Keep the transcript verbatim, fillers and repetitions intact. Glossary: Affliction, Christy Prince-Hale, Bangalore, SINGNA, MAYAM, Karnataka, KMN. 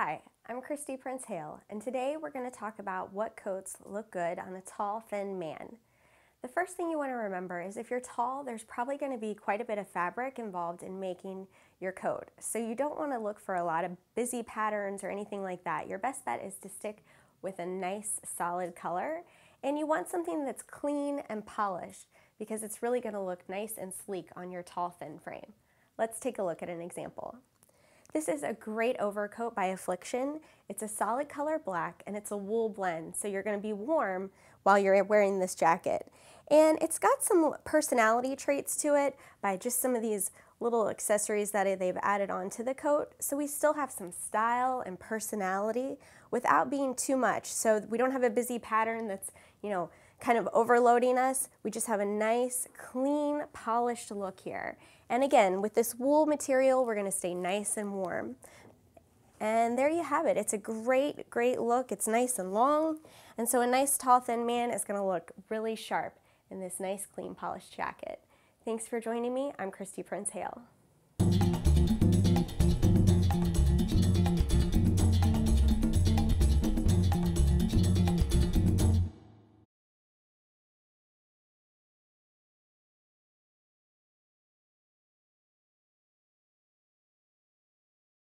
Hi, I'm Christy Prince-Hale, and today we're going to talk about what coats look good on a tall, thin man. The first thing you want to remember is if you're tall, there's probably going to be quite a bit of fabric involved in making your coat. So you don't want to look for a lot of busy patterns or anything like that. Your best bet is to stick with a nice, solid color, and you want something that's clean and polished because it's really going to look nice and sleek on your tall, thin frame. Let's take a look at an example. This is a great overcoat by Affliction. It's a solid color black and it's a wool blend, so you're going to be warm while you're wearing this jacket. And it's got some personality traits to it by just some of these little accessories that they've added onto the coat. So we still have some style and personality without being too much. So we don't have a busy pattern that's, you know, kind of overloading us. We just have a nice, clean, polished look here. And again, with this wool material, we're going to stay nice and warm. And there you have it. It's a great, great look. It's nice and long. And so a nice, tall, thin man is going to look really sharp in this nice, clean, polished jacket. Thanks for joining me. I'm Christy Prince-Hale.